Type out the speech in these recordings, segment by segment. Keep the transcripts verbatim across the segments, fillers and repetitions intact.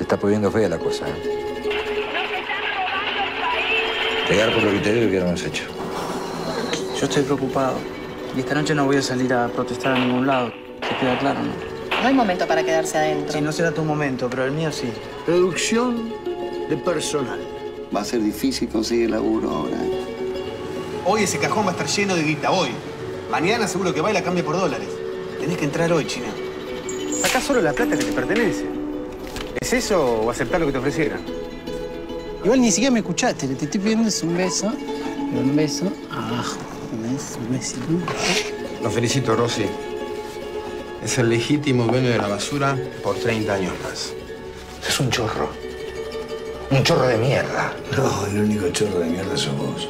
Se está poniendo fea la cosa, ¿eh? Pegar por lo que te digo y que no has hecho. Yo estoy preocupado. Y esta noche no voy a salir a protestar a ningún lado. ¿Te queda claro, no? No hay momento para quedarse adentro. Sí, no será tu momento, pero el mío sí. Reducción de personal. Va a ser difícil conseguir laburo ahora. Hoy ese cajón va a estar lleno de guita, hoy. Mañana seguro que va y la cambia por dólares. Tenés que entrar hoy, Chino. Sacá solo la plata que te pertenece. ¿Es eso o aceptar lo que te ofrecieran? Igual ni siquiera me escuchaste. Lo que te estoy pidiendo es un beso, y un beso abajo. Un beso. Lo felicito, Rosy. Es el legítimo dueño de la basura por treinta años más. Es un chorro. Un chorro de mierda. No, el único chorro de mierda sos vos.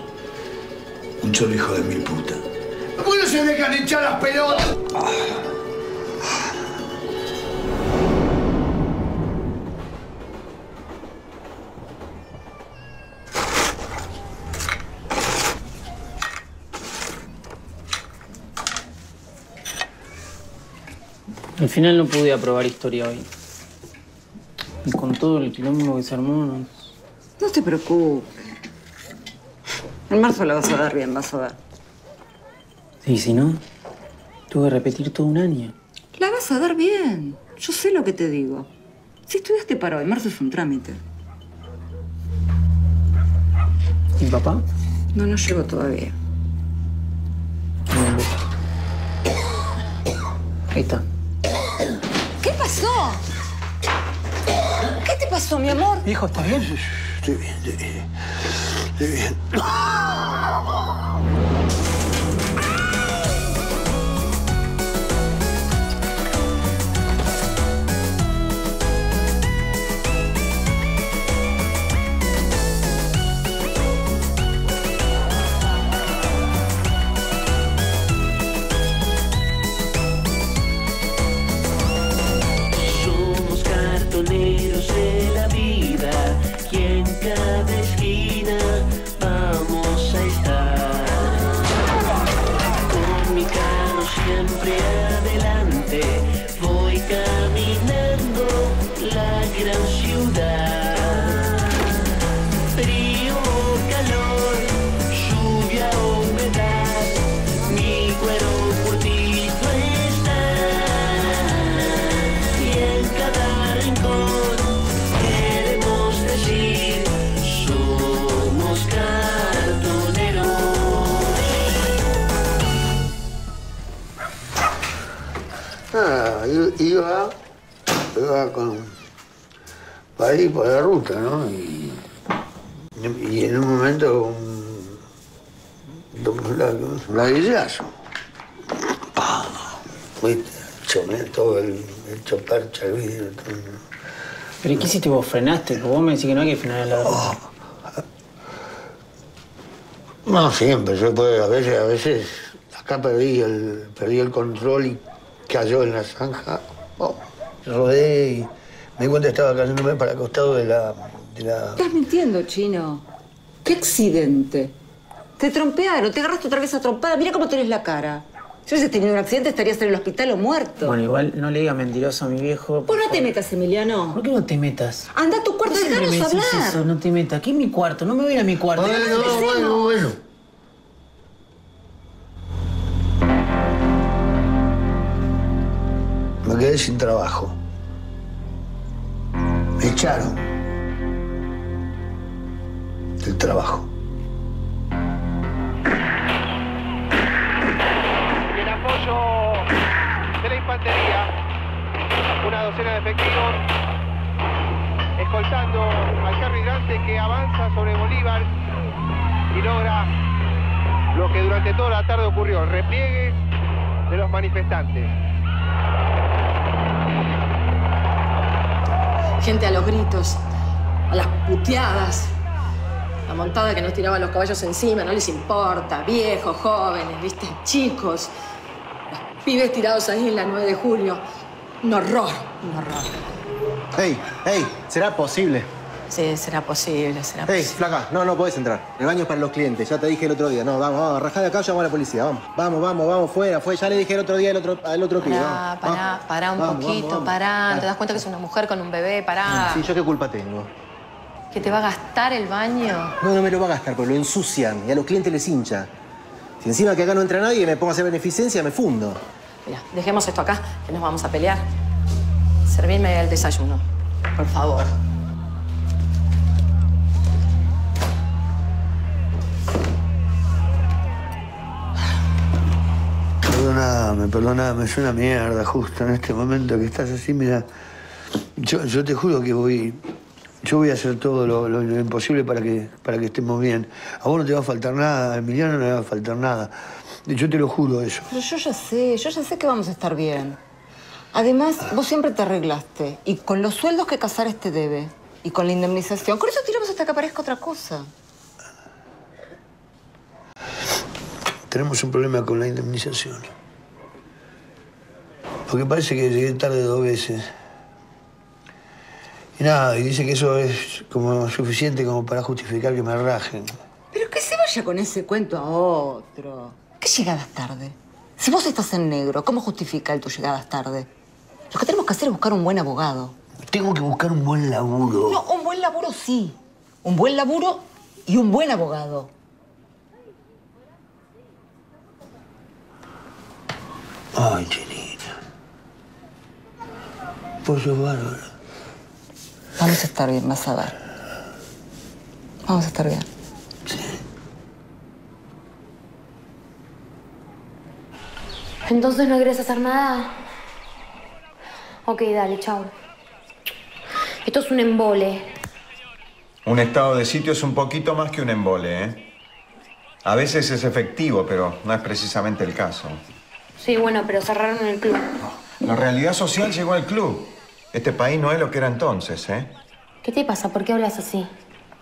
Un chorro hijo de mil puta. ¿Por qué no se dejan hinchar las pelotas? Ah. Al final no pude aprobar historia hoy. Y con todo el quilombo que se armó, no... No te preocupes. En marzo la vas a dar bien, vas a dar. Sí, si no, tuve que repetir todo un año. La vas a dar bien. Yo sé lo que te digo. Si estudiaste para hoy, marzo es un trámite. ¿Y papá? No, no llegó todavía. Ahí está. ¿Qué pasó? ¿Qué te pasó, mi amor? Hijo, ¿estás bien? Estoy bien, estoy bien. Estoy bien. Iba, iba con, para ir por la ruta, ¿no? Y, y en un momento un ladrillazo. ¡Pam! Chomé todo el, el choparcha, el vidrio, todo. ¿Pero qué hiciste vos? ¿Frenaste? Porque vos me decís que no hay que frenar el ladrillo. No siempre, yo puedo, a veces, a veces, acá perdí el, perdí el control y cayó en la zanja. Oh, rodé y me di cuenta que estaba cayéndome para el costado de la, de la... Estás mintiendo, Chino. ¡Qué accidente! Te trompearon, te agarraste otra vez a trompada. Mirá cómo tenés la cara. Si hubieses tenido un accidente estarías en el hospital o muerto. Bueno, igual no le digas mentiroso a mi viejo. Vos no te metas, Emiliano. ¿Por qué no te metas? Andá a tu cuarto, no dejanos hablar. No me eso, no te metas. Aquí es mi cuarto, no me voy a ir a mi cuarto. Bueno, bueno, bueno, bueno. Me quedé sin trabajo. Me echaron del trabajo. Y el apoyo de la infantería. Una docena de efectivos escoltando al carro hidrante que avanza sobre Bolívar y logra lo que durante toda la tarde ocurrió, el repliegue de los manifestantes. Gente a los gritos, a las puteadas. La montada que nos tiraba los caballos encima, no les importa. Viejos, jóvenes, viste, chicos. Los pibes tirados ahí en la nueve de julio. Un horror, un horror. Ey, ey, ¿será posible? Sí, será posible, será posible. Ey, flaca, no, no podés entrar. El baño es para los clientes, ya te dije el otro día. No, vamos, vamos, rajá de acá, llamo a la policía, vamos. Vamos, vamos, vamos, fuera, fuera. Ya le dije el otro día al otro, el otro pibe. Pará, vamos, pará, vamos, pará un vamos, poquito, vamos, vamos. pará. ¿Te das cuenta que es una mujer con un bebé? Pará. Sí, ¿yo qué culpa tengo? ¿Que te va a gastar el baño? No, no me lo va a gastar, porque lo ensucian y a los clientes les hincha. Si encima que acá no entra nadie y me pongo a hacer beneficencia, me fundo. Mira, dejemos esto acá, que nos vamos a pelear. Servirme el desayuno, por favor. Perdóname, perdóname, es una mierda justo en este momento que estás así, mira. Yo, yo te juro que voy... Yo voy a hacer todo lo, lo, lo imposible para que, para que estemos bien. A vos no te va a faltar nada, a Emiliano no le va a faltar nada. Yo te lo juro eso. Pero yo ya sé, yo ya sé que vamos a estar bien. Además, vos siempre te arreglaste. Y con los sueldos que Casares te debe, y con la indemnización, con eso tiramos hasta que aparezca otra cosa. Tenemos un problema con la indemnización. Porque parece que llegué tarde dos veces. Y nada, y dice que eso es como suficiente como para justificar que me rajen. Pero que se vaya con ese cuento a otro. ¿Qué llegadas tarde? Si vos estás en negro, ¿cómo justifica el tu llegadas tarde? Lo que tenemos que hacer es buscar un buen abogado. Tengo que buscar un buen laburo. No, un buen laburo sí. Un buen laburo y un buen abogado. Ay, Chinita. Vos sos bárbara. Vamos a estar bien, vas a ver. Vamos a estar bien. Sí. ¿Entonces no querés hacer nada? Ok, dale, chao. Esto es un embole. Un estado de sitio es un poquito más que un embole, ¿eh? A veces es efectivo, pero no es precisamente el caso. Sí, bueno, pero cerraron el club. La realidad social llegó al club. Este país no es lo que era entonces, ¿eh? ¿Qué te pasa? ¿Por qué hablas así?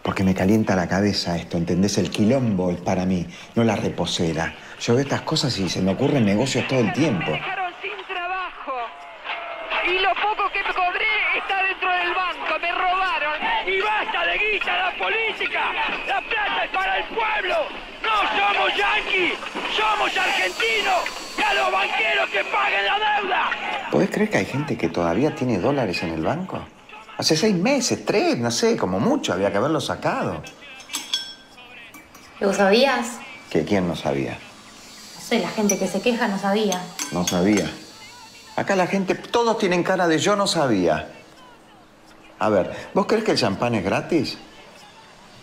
Porque me calienta la cabeza esto, ¿entendés? El quilombo es para mí, no la reposera. Yo veo estas cosas y se me ocurren negocios todo el tiempo. Me dejaron sin trabajo. Y lo poco que cobré está dentro del banco. Me robaron. Y basta de guita la política. La plata es para el pueblo. No somos yanquis, somos argentinos. ¡Y a los banqueros que paguen la deuda! ¿Podés creer que hay gente que todavía tiene dólares en el banco? Hace seis meses, tres, no sé, como mucho. Había que haberlo sacado. ¿Lo sabías? ¿Que quién no sabía? No sé, la gente que se queja no sabía. No sabía. Acá la gente, todos tienen cara de yo no sabía. A ver, ¿vos crees que el champán es gratis?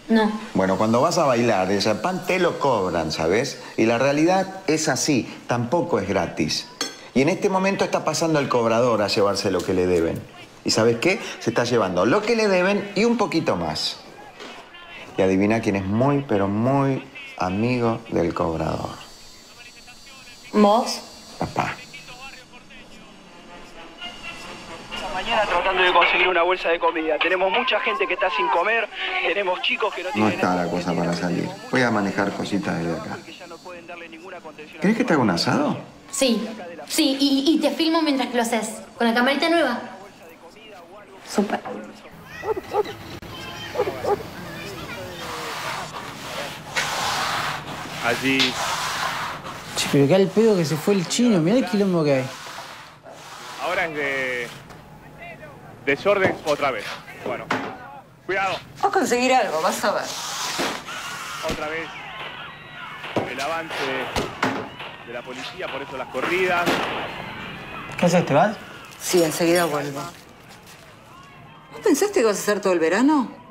No. Bueno, cuando vas a bailar, el champán te lo cobran, ¿sabes? Y la realidad es así, tampoco es gratis. Y en este momento está pasando el cobrador a llevarse lo que le deben. ¿Y sabes qué? Se está llevando lo que le deben y un poquito más. Y adivina quién es muy, pero muy amigo del cobrador. ¿Vos? Papá. Mañana tratando de conseguir una bolsa de comida. Tenemos mucha gente que está sin comer, tenemos chicos que no tienen... No está la cosa para salir. Voy a manejar cositas desde acá. ¿Querés que te haga un asado? Sí, sí, y, y te filmo mientras que lo haces. Con la camarita nueva. Súper. Allí. Che, pero acá el pedo que se fue el Chino. Mirá el quilombo que hay. Ahora es de... Desorden otra vez. Bueno, cuidado. Vas a conseguir algo, vas a ver. Otra vez el avance de la policía, por eso las corridas. ¿Qué haces? ¿Te vas? Sí, enseguida vuelvo. ¿Vos pensaste que vas a hacer todo el verano?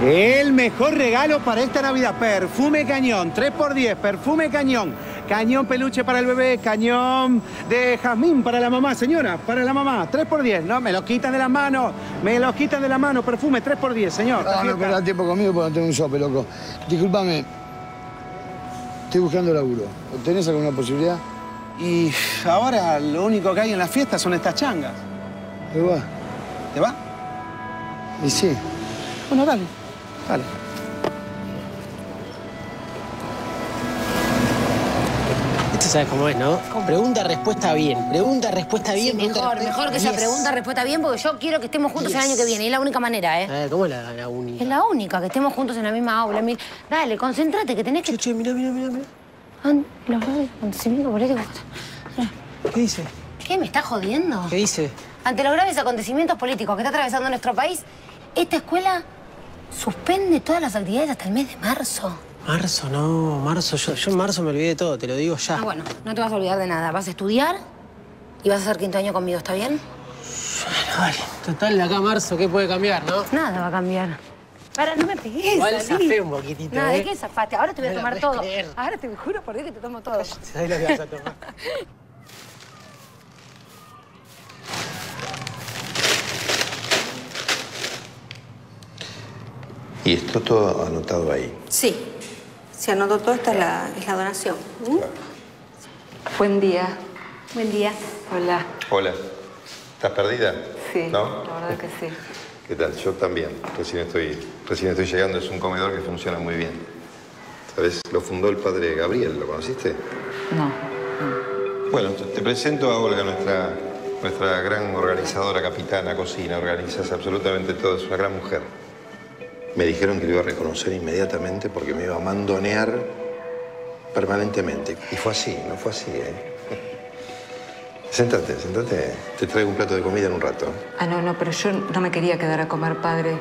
El mejor regalo para esta Navidad. Perfume Cañón, tres por diez, perfume Cañón. Cañón peluche para el bebé, cañón de jazmín para la mamá, señora, para la mamá. tres por diez, ¿no? Me lo quitan de las manos, me lo quitan de la mano. Perfume tres por diez, señor. Ah, no perdás tiempo conmigo porque no tengo un sope, loco. Discúlpame, estoy buscando laburo. ¿Tenés alguna posibilidad? Y ahora lo único que hay en las fiestas son estas changas. Me voy. ¿Te va? Y sí. Bueno, dale. Dale. Esto sabes cómo es, ¿no? ¿Cómo? Pregunta, respuesta bien. Pregunta, respuesta bien. Sí, mejor, pregunta, mejor que yes. esa pregunta, respuesta bien, porque yo quiero que estemos juntos yes. el año que viene. Es la única manera, ¿eh? ¿Cómo es la, la única? Es la única, que estemos juntos en la misma aula. Mira, dale, concéntrate, que tenés que... Che, che, mirá, mirá, mirá. mirá. And... Los graves... ¿Qué dice? ¿Qué? ¿Me está jodiendo? ¿Qué dice? Ante los graves acontecimientos políticos que está atravesando nuestro país, esta escuela suspende todas las actividades hasta el mes de marzo. Marzo, no, marzo. Yo, yo en marzo me olvidé de todo, te lo digo ya. Ah, bueno, no te vas a olvidar de nada. Vas a estudiar y vas a hacer quinto año conmigo, ¿está bien? Bueno, vale. Total, de acá a marzo, ¿qué puede cambiar, no? Nada va a cambiar. Para, no me pegues. Igual zafé un poquitito, Nada, ¿eh? ¿De qué zafaste? Ahora te voy a no tomar todo. Creer. Ahora te juro por Dios que te tomo todo. Ahí lo vas a tomar. ¿Y está todo anotado ahí? Sí. Se anotó todo, esta es la, es la donación. ¿Mm? Claro. Buen día. Buen día. Hola. Hola. ¿Estás perdida? Sí, ¿no? La verdad que sí. ¿Qué tal? Yo también. Recién estoy, recién estoy llegando. Es un comedor que funciona muy bien. ¿Sabes? Lo fundó el padre Gabriel. ¿Lo conociste? No. no. Bueno, te presento a Olga, nuestra, nuestra gran organizadora, capitana, cocina. Organizas absolutamente todo. Es una gran mujer. Me dijeron que lo iba a reconocer inmediatamente porque me iba a mandonear permanentemente. Y fue así, no fue así, ¿eh? Séntate, séntate. Te traigo un plato de comida en un rato. Ah, no, no, pero yo no me quería quedar a comer, padre.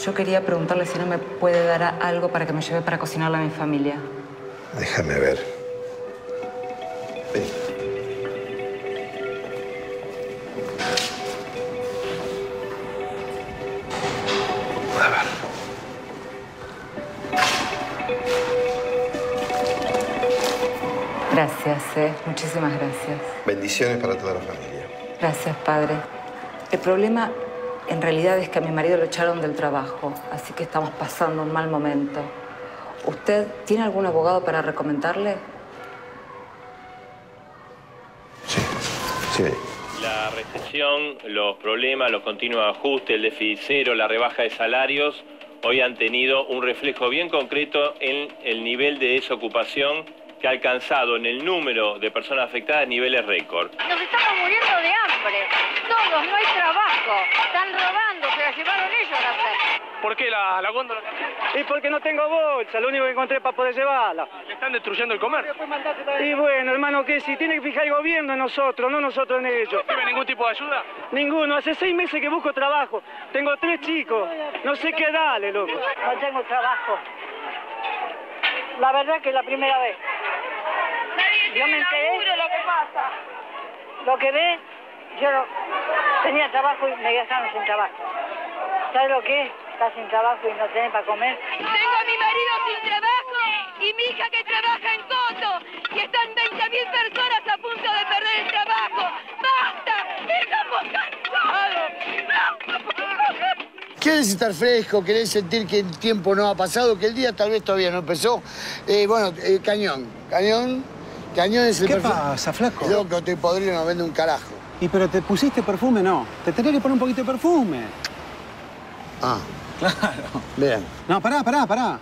Yo quería preguntarle si no me puede dar algo para que me lleve para cocinarle a mi familia. Déjame ver. Ven. A ver. Gracias, eh. Muchísimas gracias. Bendiciones para toda la familia. Gracias, padre. El problema en realidad es que a mi marido lo echaron del trabajo, así que estamos pasando un mal momento. ¿Usted tiene algún abogado para recomendarle? Sí, sí. La recesión, los problemas, los continuos ajustes, el déficit cero, la rebaja de salarios, hoy han tenido un reflejo bien concreto en el nivel de desocupación que ha alcanzado en el número de personas afectadas niveles récord. Nos estamos muriendo de hambre. Todos, no hay trabajo. Están robando, se la llevaron ellos la plata. ¿Por qué la, la góndola? Y porque no tengo bolsa, lo único que encontré para poder llevarla. Le están destruyendo el comercio. Y bueno, hermano, que si tiene que fijar el gobierno en nosotros, no nosotros en ellos. ¿No tiene ningún tipo de ayuda? Ninguno. Hace seis meses que busco trabajo. Tengo tres chicos. No sé qué darle, loco. No tengo trabajo. La verdad que es la primera vez. Yo me enteré lo que pasa. Lo que ve, yo no, tenía trabajo y me gastaron sin trabajo. ¿Sabes lo que es? Estás sin trabajo y no tenés para comer. Tengo a mi marido sin trabajo y mi hija que trabaja en Coto. Y están veinte mil personas a punto de perder el trabajo. ¡Basta! ¡Estamos cansados! ¿Querés estar fresco? ¿Querés sentir que el tiempo no ha pasado? Que el día tal vez todavía no empezó. Eh, bueno, eh, cañón. Cañón. Cañón es el ¿Qué perfume. Pasa, flaco? Loco, te podrido, no vende un carajo. Y pero te pusiste perfume, no. Te tenés que poner un poquito de perfume. Ah. Claro. Bien. No, pará, pará, pará.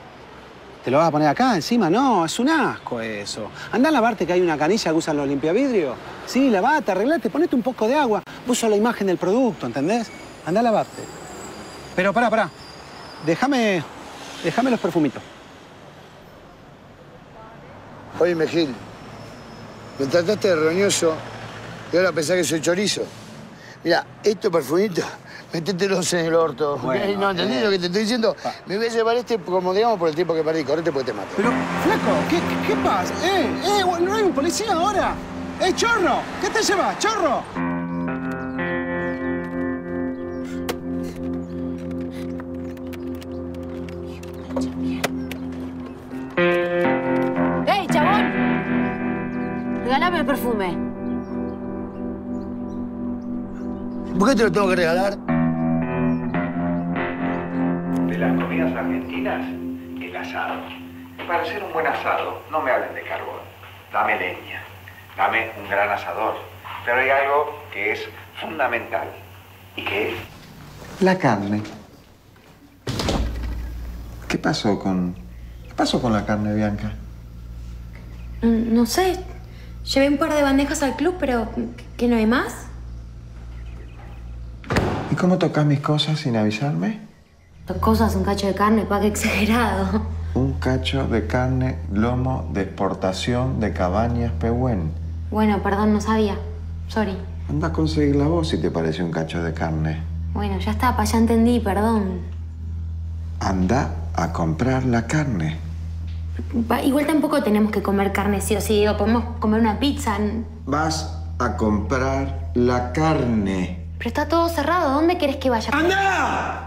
¿Te lo vas a poner acá encima? No, es un asco eso. Andá a lavarte que hay una canilla que usan los limpiavidrios. Sí, lavate, arreglate, ponete un poco de agua. Puso la imagen del producto, ¿entendés? Andá a lavarte. Pero pará, pará. Déjame... Déjame los perfumitos. Oye, Mejil. Me trataste de roñoso y ahora pensás que soy chorizo. Mira, estos perfumitos, métetelos en el orto. Bueno, no entendés eh. lo que te estoy diciendo. Pa. Me voy a llevar este, como digamos, por el tiempo que perdí. Correte porque te mato. Pero, flaco, ¿qué, qué, qué pasa? ¡Eh! ¡Eh! ¿No hay un policía ahora? ¡Eh, chorro! ¿Qué te llevas, chorro? Regálame el perfume. ¿Por qué te lo tengo que regalar? De las comidas argentinas, el asado. Para hacer un buen asado, no me hablen de carbón. Dame leña, dame un gran asador. Pero hay algo que es fundamental. ¿Y qué es? La carne. ¿Qué pasó con... ¿Qué pasó con la carne, Bianca? No sé. Llevé un par de bandejas al club, pero... ¿que no hay más? ¿Y cómo tocas mis cosas sin avisarme? Tus cosas, un cacho de carne, pa, qué exagerado. Un cacho de carne, lomo de exportación de Cabañas Pehuen. Bueno, perdón, no sabía. Sorry. Anda a conseguirla vos si te parece un cacho de carne. Bueno, ya está, pa, ya entendí, perdón. Anda a comprar la carne. Pa, igual tampoco tenemos que comer carne, sí o sí. Digo, podemos comer una pizza. Vas a comprar la carne. Pero está todo cerrado. ¿Dónde querés que vaya? ¡Anda!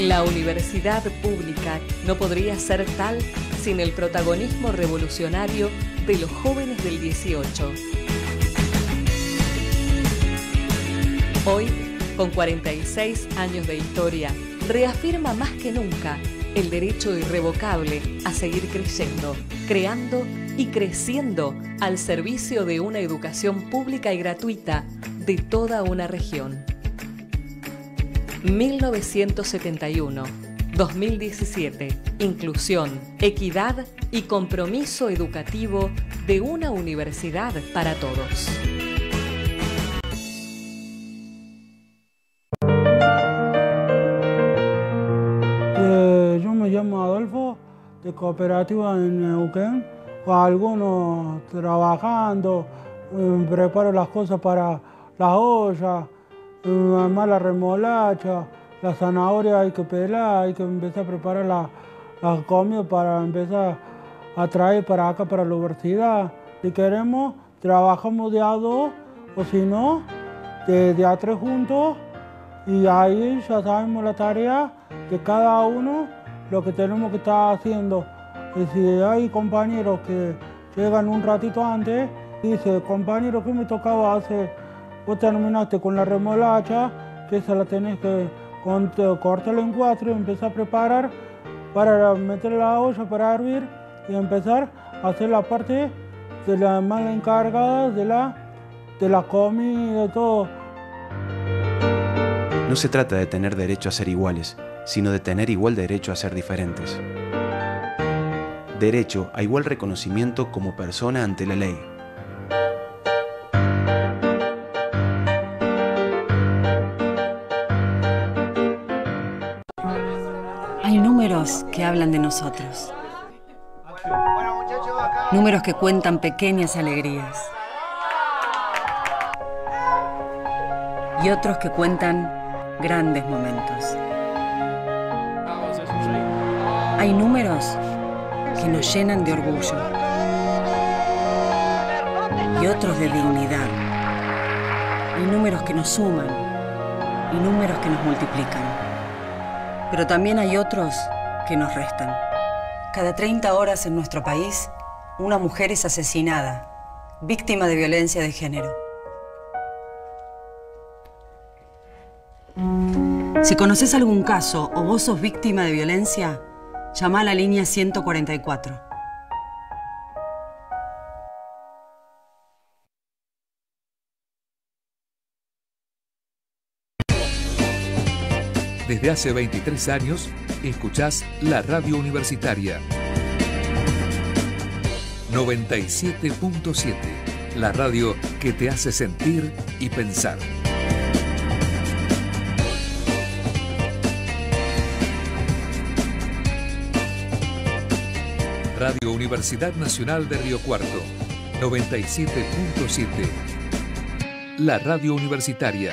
La universidad pública no podría ser tal sin el protagonismo revolucionario de los jóvenes del dieciocho. Hoy, con cuarenta y seis años de historia, reafirma más que nunca el derecho irrevocable a seguir creyendo, creando y creciendo al servicio de una educación pública y gratuita de toda una región. mil novecientos setenta y uno a dos mil diecisiete. Inclusión, equidad y compromiso educativo de una universidad para todos. Eh, yo me llamo Adolfo, de Cooperativa de Neuquén. Algunos trabajando, eh, preparo las cosas para las ollas. Además la remolacha, la zanahoria hay que pelar, hay que empezar a preparar la, la comida para empezar a traer para acá, para la universidad. Si queremos, trabajamos de a dos, o si no, de, de a tres juntos, y ahí ya sabemos la tarea de cada uno, lo que tenemos que estar haciendo. Y si hay compañeros que llegan un ratito antes, dice, compañero, ¿qué me tocaba hacer? Vos terminaste con la remolacha, que esa la tenés que cortarla en cuatro y empezar a preparar para meter la olla para hervir y empezar a hacer la parte de la más encargada de la, de la comida y todo. No se trata de tener derecho a ser iguales, sino de tener igual derecho a ser diferentes. Derecho a igual reconocimiento como persona ante la ley. Que hablan de nosotros. Números que cuentan pequeñas alegrías. Y otros que cuentan grandes momentos. Hay números que nos llenan de orgullo. Y otros de dignidad. Y números que nos suman. Y números que nos multiplican. Pero también hay otros que nos restan. Cada treinta horas en nuestro país, una mujer es asesinada, víctima de violencia de género. Si conoces algún caso o vos sos víctima de violencia, llama a la línea ciento cuarenta y cuatro. Desde hace veintitrés años, escuchás la radio universitaria. noventa y siete punto siete, la radio que te hace sentir y pensar. Radio Universidad Nacional de Río Cuarto, noventa y siete punto siete, la radio universitaria.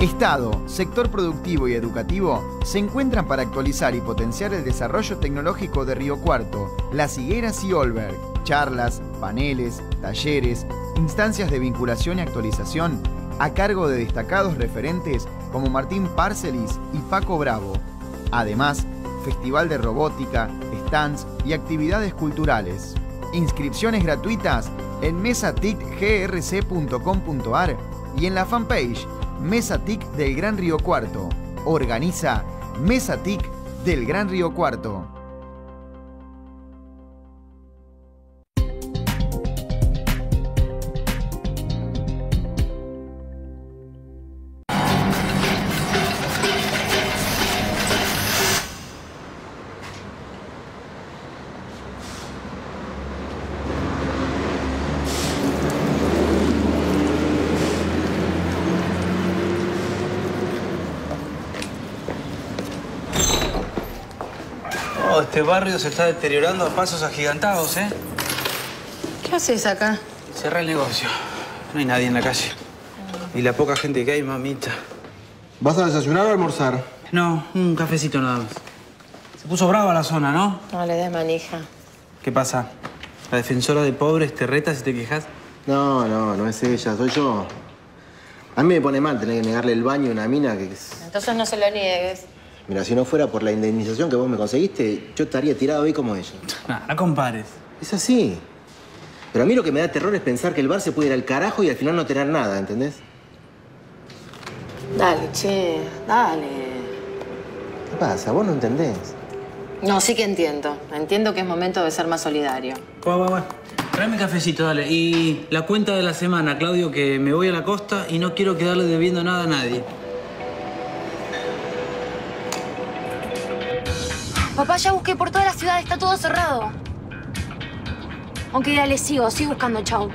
Estado, sector productivo y educativo se encuentran para actualizar y potenciar el desarrollo tecnológico de Río Cuarto, Las Higueras y Olberg. Charlas, paneles, talleres, instancias de vinculación y actualización a cargo de destacados referentes como Martín Parcelis y Paco Bravo. Además, Festival de Robótica, stands y actividades culturales. Inscripciones gratuitas en mesatic g r c punto com punto a r y en la fanpage Mesatic del Gran Río Cuarto. Organiza Mesatic del Gran Río Cuarto. Este barrio se está deteriorando a pasos agigantados, ¿eh? ¿Qué haces acá? Cerrá el negocio. No hay nadie en la calle. Y la poca gente que hay, mamita. ¿Vas a desayunar o almorzar? No, un cafecito nada más. Se puso brava la zona, ¿no? No le des manija. ¿Qué pasa? ¿La defensora de pobres te reta si te quejas? No, no, no es ella, soy yo. A mí me pone mal tener que negarle el baño a una mina que... Entonces no se lo niegues. Mira, si no fuera por la indemnización que vos me conseguiste, yo estaría tirado ahí como ella. No, no compares. Es así. Pero a mí lo que me da terror es pensar que el bar se puede ir al carajo y al final no tener nada, ¿entendés? Dale, che, dale. ¿Qué pasa? Vos no entendés. No, sí que entiendo. Entiendo que es momento de ser más solidario. Va, va, va. Tráeme cafecito, dale. Y la cuenta de la semana, Claudio, que me voy a la costa y no quiero quedarle debiendo nada a nadie. Papá, ya busqué por toda la ciudad, está todo cerrado. Aunque ya le sigo, sigo buscando, chau.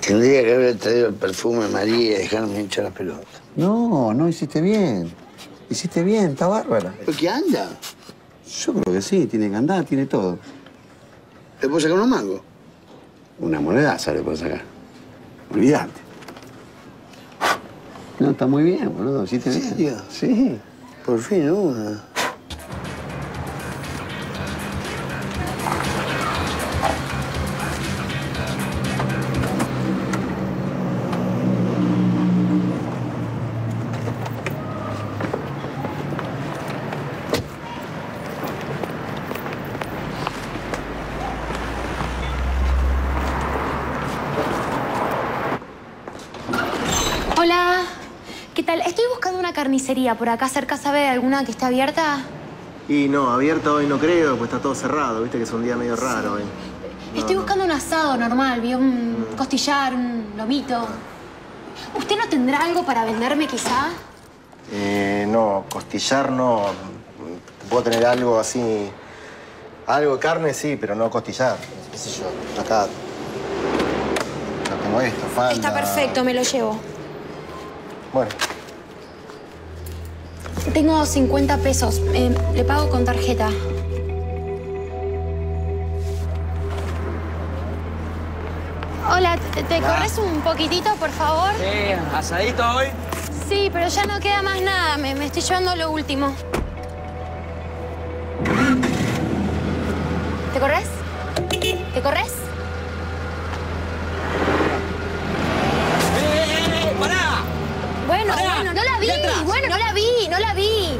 Tendría que haber traído el perfume, María, y dejarme hinchar las pelotas. No, no, hiciste bien. Hiciste bien, está bárbara. ¿Pero qué anda? Yo creo que sí, tiene que andar, tiene todo. ¿Le puedo sacar unos mangos? Una monedaza le puedo sacar. Olvidate. No, está muy bien, boludo. ¿Sí te ves? ¿En serio? Sí. Por fin una. Hola. ¿Qué tal? Estoy buscando una carnicería por acá cerca, ¿sabe de alguna que esté abierta? Y no, abierta hoy no creo, pues está todo cerrado, viste que es un día medio raro hoy. No, Estoy buscando no. un asado normal, ¿vio? Un mm. costillar, un lomito. Ah. ¿Usted no tendrá algo para venderme, quizá? Eh, no, costillar no. Puedo tener algo así... Algo de carne, sí, pero no costillar. ¿Qué sé yo? Acá... No tengo esto, falta... Está perfecto, me lo llevo. Bueno. Tengo cincuenta pesos. Eh, le pago con tarjeta. Hola, ¿te, te ah. corres un poquitito, por favor? Sí, ¿asadito hoy? Sí, pero ya no queda más nada. Me, me estoy llevando lo último. ¿Te corres? ¿Te corres? Bueno, Pará, bueno, no la vi, bueno, no la vi, no la vi.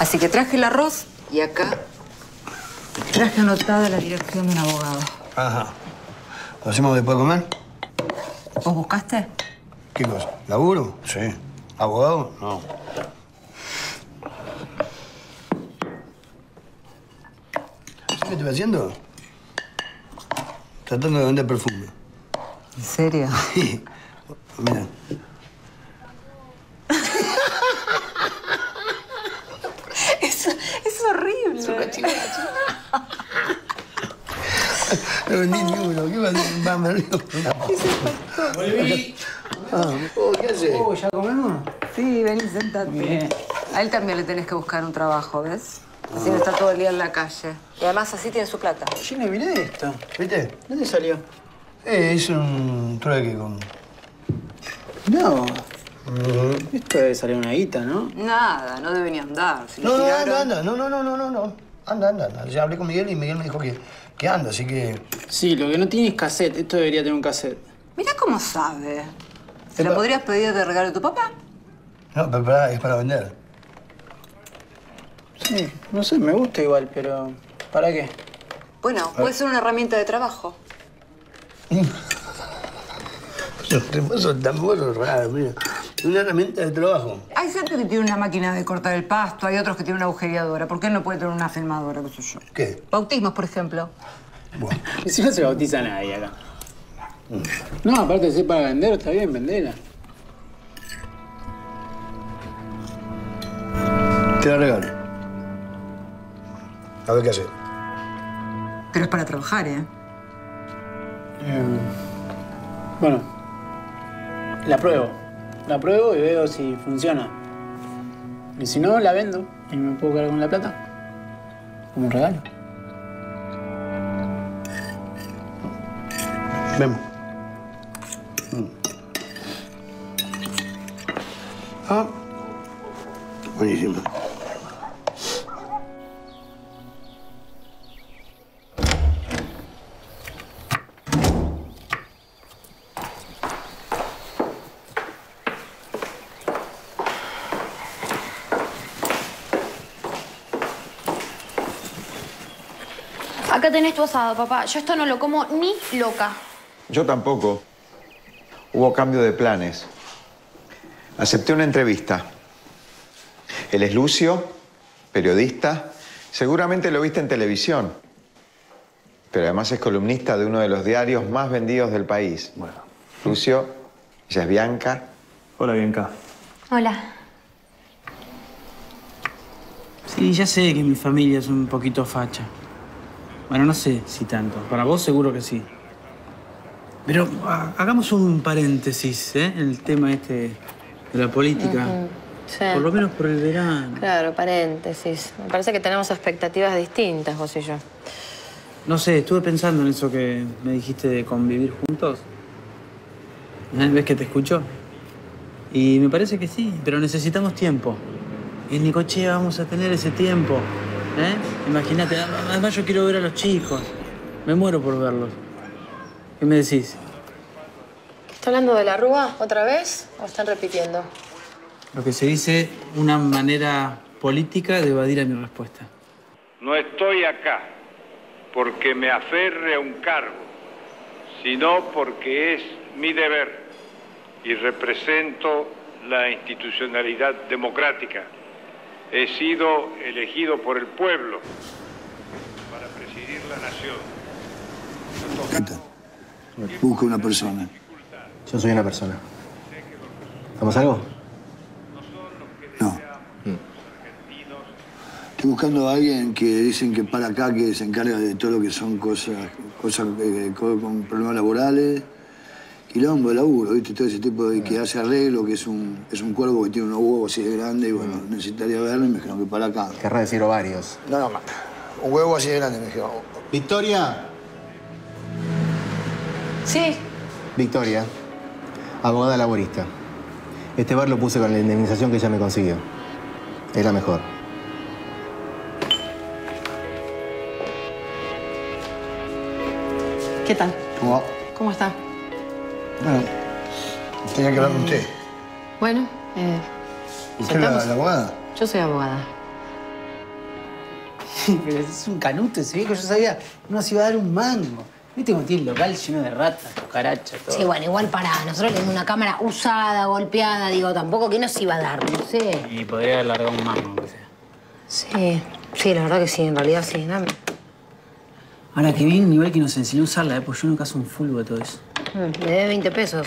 Así que traje el arroz y acá traje anotada la dirección de un abogado. Ajá. ¿Lo hacemos después de comer? ¿Vos buscaste? ¿Qué cosa? ¿Laburo? Sí. ¿Abogado? No. ¿Sabes qué estuve haciendo? Tratando de vender perfume. ¿En serio? Sí. Mira. es, es horrible. Es un cachivado. No vendí ni uno. ¿Qué va a hacer? Va, me río. Volví. Ah, oh, ¿qué haces? Oh, ¿ya comemos? Sí, vení, sentate. Bien. A él también le tenés que buscar un trabajo, ¿ves? Así no está todo el día en la calle. Y además así tiene su plata. Chino, mirá esto. ¿Viste? ¿Dónde salió? Eh, es un trueque con... No. Uh-huh. Esto debe salir una guita, ¿no? Nada, no debe ni andar. Si no, no, tiraron... anda, anda, no, no, no, no, no. Anda, anda, anda. Ya hablé con Miguel y Miguel me dijo que, que anda, así que... Sí, lo que no tiene es cassette. Esto debería tener un cassette. Mirá cómo sabe. ¿Se la podrías pedir de regalo a tu papá? No, pero para, es para vender. Sí, no sé, me gusta igual, pero... ¿Para qué? Bueno, puede ser una herramienta de trabajo. Los reposos tan buenos, raros, mira. Una herramienta de trabajo. Hay gente que tiene una máquina de cortar el pasto, hay otros que tienen una agujereadora. ¿Por qué no puede tener una filmadora, qué sé yo? ¿Qué? Bautismos, por ejemplo. Bueno. Si no se bautiza nadie acá. No, aparte de ser para vender, está bien, vendela. Te la regalo. A ver qué hace. Pero es para trabajar, ¿eh? eh bueno, la pruebo. La pruebo y veo si funciona. Y si no, la vendo y me puedo quedar con la plata. Como un regalo. Vemos. Ah, buenísimo. Acá tenés tu asado, papá. Yo esto no lo como ni loca. Yo tampoco. Hubo cambio de planes. Acepté una entrevista. Él es Lucio, periodista. Seguramente lo viste en televisión. Pero además es columnista de uno de los diarios más vendidos del país. Bueno. Lucio, ella es Bianca. Hola, Bianca. Hola. Sí, ya sé que mi familia es un poquito facha. Bueno, no sé si tanto. Para vos seguro que sí. Pero ha hagamos un paréntesis, ¿eh? El tema este de la política. Uh-huh. Sí. Por lo menos por el verano. Claro, paréntesis. Me parece que tenemos expectativas distintas, vos y yo. No sé, estuve pensando en eso que me dijiste de convivir juntos. ¿Ves que te escucho? Y me parece que sí, pero necesitamos tiempo. En Nicochea vamos a tener ese tiempo, ¿eh? Imagínate. Además yo quiero ver a los chicos. Me muero por verlos. ¿Qué me decís? ¿Está hablando de la Rúa otra vez o están repitiendo? Lo que se dice, una manera política de evadir a mi respuesta. No estoy acá porque me aferre a un cargo, sino porque es mi deber y represento la institucionalidad democrática. He sido elegido por el pueblo para presidir la nación. Busca una persona. Yo soy una persona. ¿Hacemos algo? No. Mm. Estoy buscando a alguien que dicen que para acá, que se encarga de todo lo que son cosas, cosas eh, con problemas laborales, quilombo de laburo, ¿viste? Todo ese tipo de que hace arreglo, que es un, es un cuervo que tiene unos huevos así de grande y bueno, necesitaría verlo y me dijeron que para acá. Querrá decir ovarios. No, no, un huevo así de grande me dijeron. Victoria. Sí. Victoria, abogada laborista. Este bar lo puse con la indemnización que ella me consiguió. Es la mejor. ¿Qué tal? ¿Cómo va? ¿Cómo está? Bueno, tenía que hablar con usted. Bueno, eh... ¿Usted es la, la abogada? Yo soy abogada. Es un canuto, se ve que yo sabía que no se iba a dar un mango. ¿Viste cómo tiene el local lleno de ratas, cucarachas, todo? Sí, bueno, igual pará. Nosotros tenemos una cámara usada, golpeada, digo, tampoco que nos iba a dar, no sé. Y podría haber largado un mango, aunque sea. Sí, sí, la verdad que sí, en realidad sí, dame. Ahora, que bien el nivel que nos enseñó a usarla, ¿eh? Pues yo nunca hago un fulgo de todo eso. Mm, me debe veinte pesos.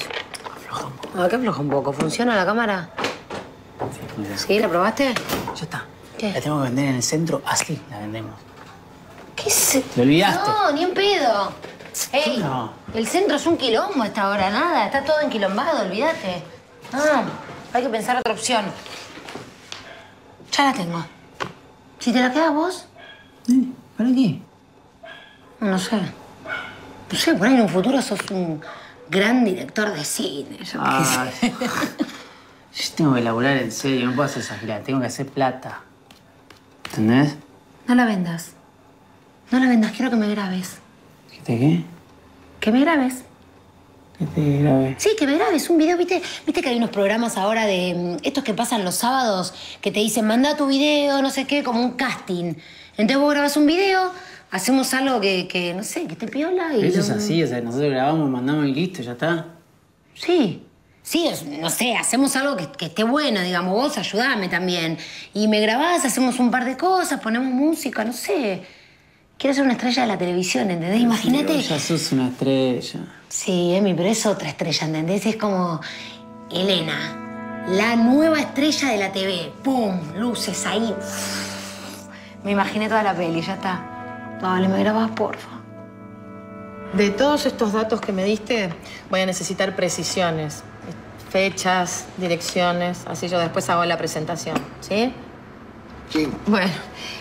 Afloja un poco. ¿A qué afloja un poco? ¿Funciona la cámara? Sí, funciona. ¿Sí? ¿La probaste? Ya está. ¿Qué? La tenemos que vender en el centro, así la vendemos. ¿Qué se...? ¿Lo olvidaste? No, ni un pedo. Ey, no. El centro es un quilombo a esta hora, nada. Está todo enquilombado, olvídate. Ah, hay que pensar otra opción. Ya la tengo. ¿Si te la quedas vos? ¿Eh? ¿Para qué? No sé. No sé, por ahí en un futuro sos un gran director de cine. Yo qué sé. tengo que laburar en serio, no puedo hacer exagerar, tengo que hacer plata. ¿Entendés? No la vendas. No la vendas, quiero que me grabes. ¿Que te qué? Que me grabes. ¿Que te grabes? Sí, que me grabes un video, ¿viste? ¿Viste que hay unos programas ahora de... estos que pasan los sábados, que te dicen, manda tu video, no sé qué, como un casting. Entonces vos grabás un video, hacemos algo que, que no sé, que esté piola y... Eso lo... es así, o sea, nosotros grabamos, mandamos y listo, ya está. Sí. Sí, no sé, hacemos algo que, que esté bueno, digamos, vos ayudame también. Y me grabás, hacemos un par de cosas, ponemos música, no sé. Quiero ser una estrella de la televisión, ¿entendés? Imagínate. Pero ya sos una estrella. Sí, Emi, pero es otra estrella, ¿entendés? Es como Elena, la nueva estrella de la T V. ¡Pum! Luces ahí. Me imaginé toda la peli, ya está. Vale, me grabás, porfa. De todos estos datos que me diste, voy a necesitar precisiones. Fechas, direcciones, así yo después hago la presentación, ¿sí? Sí. Bueno,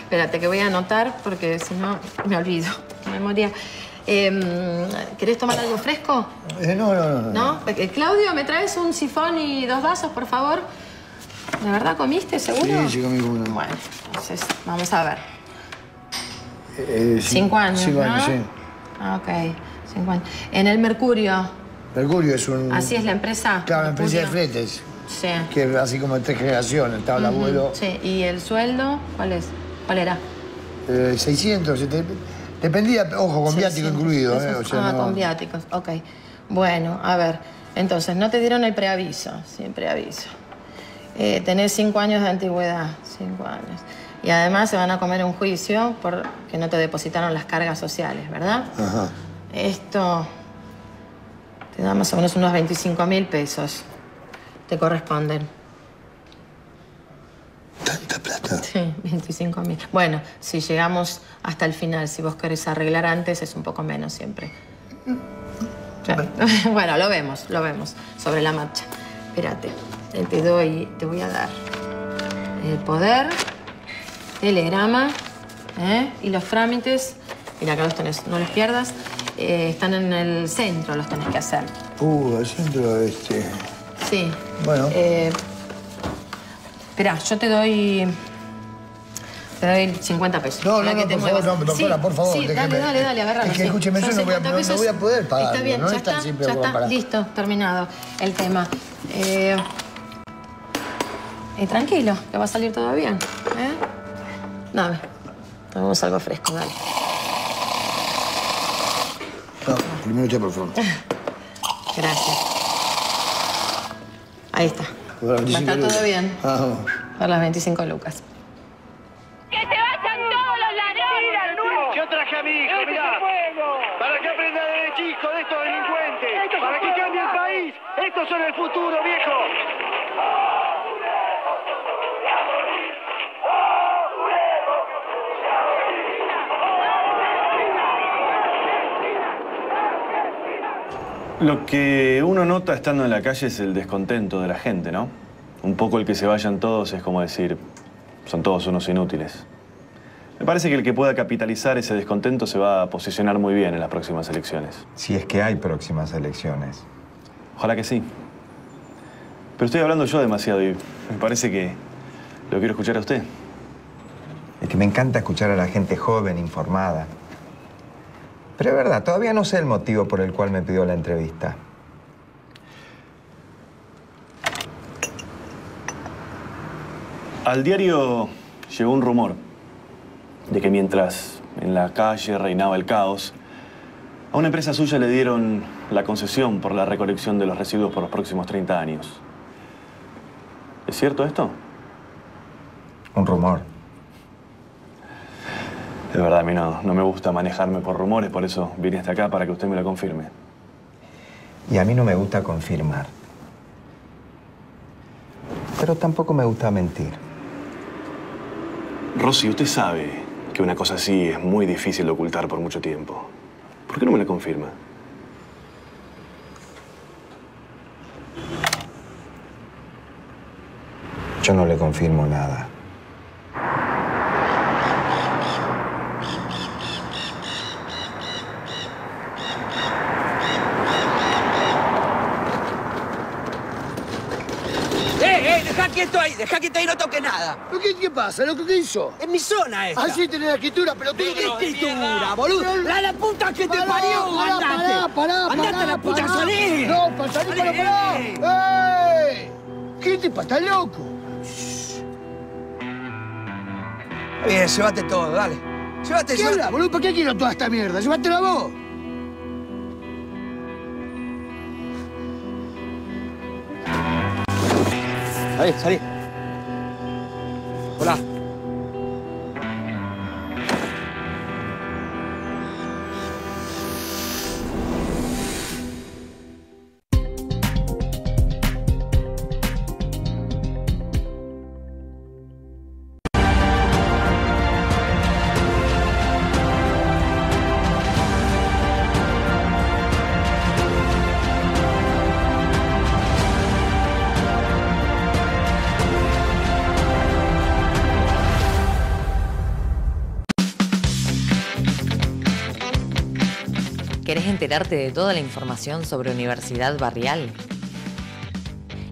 espérate que voy a anotar porque si no me olvido. Memoria. Eh, ¿Querés tomar algo fresco? Eh, no, no, no. ¿No? Eh, Claudio, ¿me traes un sifón y dos vasos, por favor? ¿De verdad comiste, seguro? Sí, sí comí uno. Bueno, entonces vamos a ver. Eh, eh, cinco años, Cinco años, ¿no? Sí. Ah, ok. Cinco años. En el Mercurio... Mercurio es un... Así es la empresa. Claro, la empresa de fletes. Sí. Que así como de tres generaciones, estaba el abuelo. Sí, ¿y el sueldo cuál es? ¿Cuál era? Eh, seiscientos, dependía, ojo, con viáticos incluidos. Eh, o sea, ah, no... con viáticos, ok. Bueno, a ver, entonces, no te dieron el preaviso, sin preaviso. Eh, tenés cinco años de antigüedad, cinco años. Y además se van a comer un juicio porque no te depositaron las cargas sociales, ¿verdad? Ajá. Esto... Te da más o menos unos veinticinco mil pesos. Te corresponden. ¿Tanta plata? Sí, veinticinco mil. Bueno, si llegamos hasta el final, si vos querés arreglar antes, es un poco menos siempre. Ya. Bueno, lo vemos, lo vemos. Sobre la marcha. Espérate, te doy, te voy a dar el poder, telegrama, ¿eh? Y los trámites. Mira, acá los tenés, no los pierdas. Eh, están en el centro, los tenés que hacer. Uh, el centro este... Sí. Bueno. Eh, esperá, yo te doy... Te doy cincuenta pesos. No, no, no, por favor, no, doctora, por favor. Sí, dale, dale, dale, agárralo. Es que escúcheme, yo no voy a poder pagar. Está bien, ya está, ya está, listo, terminado el tema. Eh, eh, tranquilo, que va a salir todo bien, ¿eh? Dame, tomemos algo fresco, dale. No, primero usted, por favor. Gracias. Ahí está. Va a estar todo bien. Ah. Por las veinticinco lucas. ¡Que se vayan todos los ladrones! Yo traje a mi hijo, mirá. Para que aprenda de chico de estos delincuentes. Para que cambie el país. Estos son el futuro, viejo. Lo que uno nota estando en la calle es el descontento de la gente, ¿no? Un poco el que se vayan todos es como decir, son todos unos inútiles. Me parece que el que pueda capitalizar ese descontento se va a posicionar muy bien en las próximas elecciones. Si es que hay próximas elecciones. Ojalá que sí. Pero estoy hablando yo demasiado y me parece que lo quiero escuchar a usted. Es que me encanta escuchar a la gente joven, informada. Pero es verdad, todavía no sé el motivo por el cual me pidió la entrevista. Al diario llegó un rumor de que mientras en la calle reinaba el caos, a una empresa suya le dieron la concesión por la recolección de los residuos por los próximos treinta años. ¿Es cierto esto? Un rumor. De verdad, a mí no, no me gusta manejarme por rumores, por eso vine hasta acá para que usted me lo confirme. Y a mí no me gusta confirmar. Pero tampoco me gusta mentir. Rosy, usted sabe que una cosa así es muy difícil de ocultar por mucho tiempo. ¿Por qué no me la confirma? Yo no le confirmo nada. ¡Eh, eh! ¡Dejá quieto ahí! ¡Dejá quieto ahí! ¡No toque nada! ¿Qué, qué pasa? ¿Lo que hizo? ¡Es mi zona esta! ¡Así tenés la escritura, pero tú! ¡Qué escritura, boludo! ¡La la puta que te parió! ¡Andate! ¡Pará, pará, andate a la puta! ¡Salí! ¡No, salí, pará, pará! ¡Ey! ¿Qué te pasa? ¿Estás loco? Bien, llévate todo, dale. Llévate, llévate. ¿Qué habla, boludo? ¿Por qué quiero toda esta mierda? ¡Llévatela vos! Salí, salí. Hola. ¿Querés enterarte de toda la información sobre Universidad Barrial?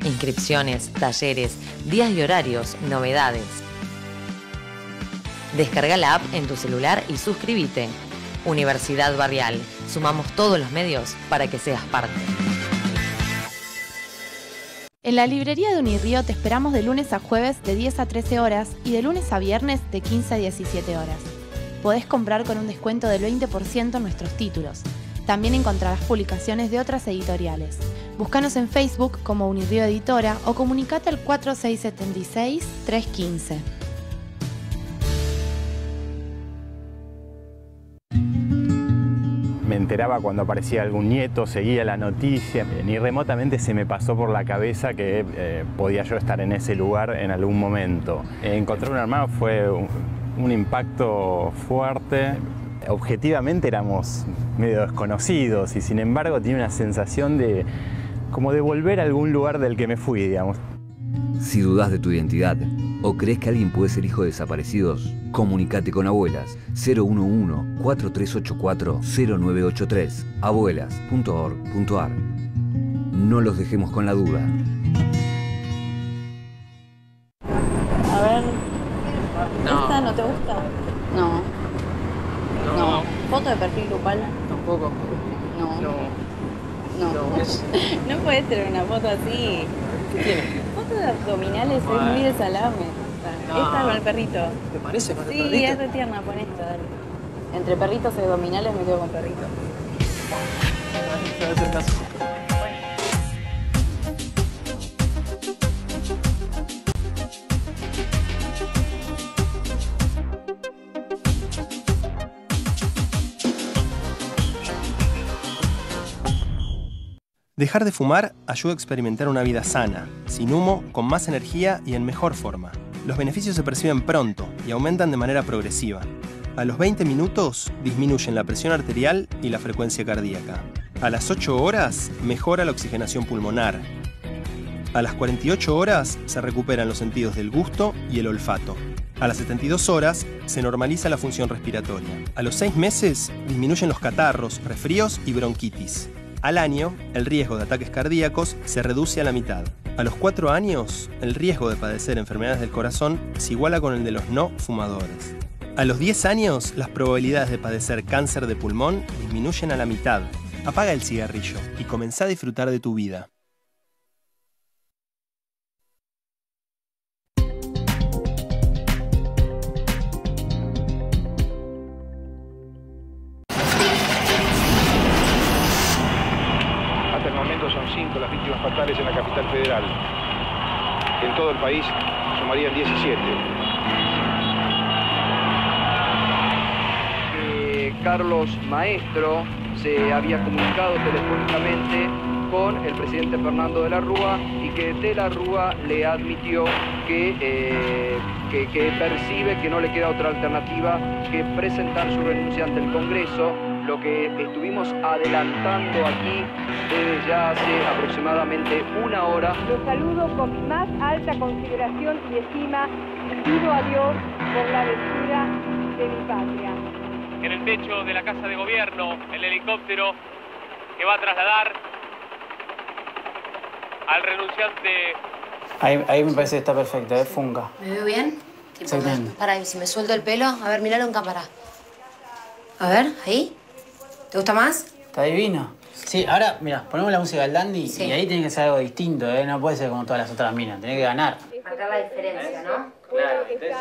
Inscripciones, talleres, días y horarios, novedades. Descarga la app en tu celular y suscríbete. Universidad Barrial. Sumamos todos los medios para que seas parte. En la librería de Unirío te esperamos de lunes a jueves de diez a trece horas y de lunes a viernes de quince a diecisiete horas. Podés comprar con un descuento del veinte por ciento nuestros títulos. También encontrarás publicaciones de otras editoriales. Búscanos en Facebook como Unirío Editora o comunicate al cuatro seis siete seis tres uno cinco. Me enteraba cuando aparecía algún nieto, seguía la noticia. Ni remotamente se me pasó por la cabeza que eh, podía yo estar en ese lugar en algún momento. Encontrar un hermano fue un, un impacto fuerte. Objetivamente éramos medio desconocidos y sin embargo tenía una sensación de como de volver a algún lugar del que me fui, digamos. Si dudás de tu identidad o crees que alguien puede ser hijo de desaparecidos, comunícate con Abuelas. cero uno uno, cuatro tres ocho cuatro, cero nueve ocho tres, abuelas punto org punto ar. No los dejemos con la duda. A ver, no. ¿Esta no te gusta? No. No. No. ¿Foto de perfil grupal? Tampoco. No. No. No. No, es... no puedes tener una foto así. Foto de abdominales no, es muy de salame. No. Esta con el perrito. ¿Te parece con el sí, perrito? Sí, es de tierna, pon esta, dale. Entre perritos y abdominales me quedo con perrito. No, no es el caso. Dejar de fumar ayuda a experimentar una vida sana, sin humo, con más energía y en mejor forma. Los beneficios se perciben pronto y aumentan de manera progresiva. A los veinte minutos disminuyen la presión arterial y la frecuencia cardíaca. A las ocho horas mejora la oxigenación pulmonar. A las cuarenta y ocho horas se recuperan los sentidos del gusto y el olfato. A las setenta y dos horas se normaliza la función respiratoria. A los seis meses disminuyen los catarros, resfríos y bronquitis. Al año, el riesgo de ataques cardíacos se reduce a la mitad. A los cuatro años, el riesgo de padecer enfermedades del corazón se iguala con el de los no fumadores. A los diez años, las probabilidades de padecer cáncer de pulmón disminuyen a la mitad. Apaga el cigarrillo y comenzá a disfrutar de tu vida. Las víctimas fatales en la capital federal. En todo el país sumarían diecisiete. Eh, Carlos Maestro se había comunicado telefónicamente con el presidente Fernando de la Rúa y que de la Rúa le admitió que, eh, que, que percibe que no le queda otra alternativa que presentar su renuncia ante el Congreso. Lo que estuvimos adelantando aquí desde ya hace aproximadamente una hora. Los saludo con mi más alta consideración y estima y pido a Dios por la ventura de mi patria. En el techo de la Casa de Gobierno, el helicóptero que va a trasladar al renunciante Ahí, ahí me sí. parece que está perfecto, es ¿eh? Funga. ¿Me veo bien? Exactamente. Pará, si me suelto el pelo, a ver, míralo en cámara. A ver, ahí. ¿Te gusta más? Está divino. Sí, ahora, mira, ponemos la música al dandy sí. y ahí tiene que ser algo distinto, ¿eh? No puede ser como todas las otras minas, tiene que ganar. Marcar la diferencia, ¿no? Claro, entonces...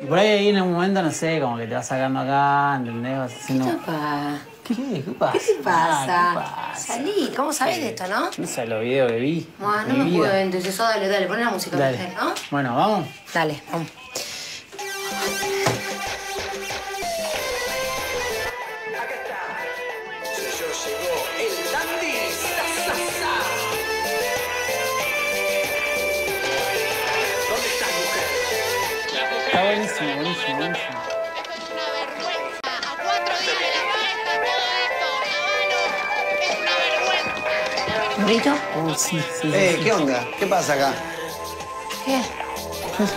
Y por ahí, ahí en un momento, no sé, como que te vas sacando acá, ¿entendés? Vas haciendo... ¿Qué, ¿Qué, ¿Qué te pasa? ¿Qué te pasa? ¿Qué pasa? Salí, ¿cómo sabés de esto, no? No sé los videos que vi. Bueno, no me puedo, entonces, dale, dale, poné la música, dale. Mujer, ¿no? Bueno, ¿vamos? Dale, vamos. Buenísimo, buenísimo, buenísimo. Es una vergüenza. A cuatro días de la fiesta, todo esto, Cabano, es una vergüenza. ¿Morito? Oh, sí, sí. Eh, sí, ¿qué sí. onda? ¿Qué pasa acá? ¿Qué? ¿Qué pasa?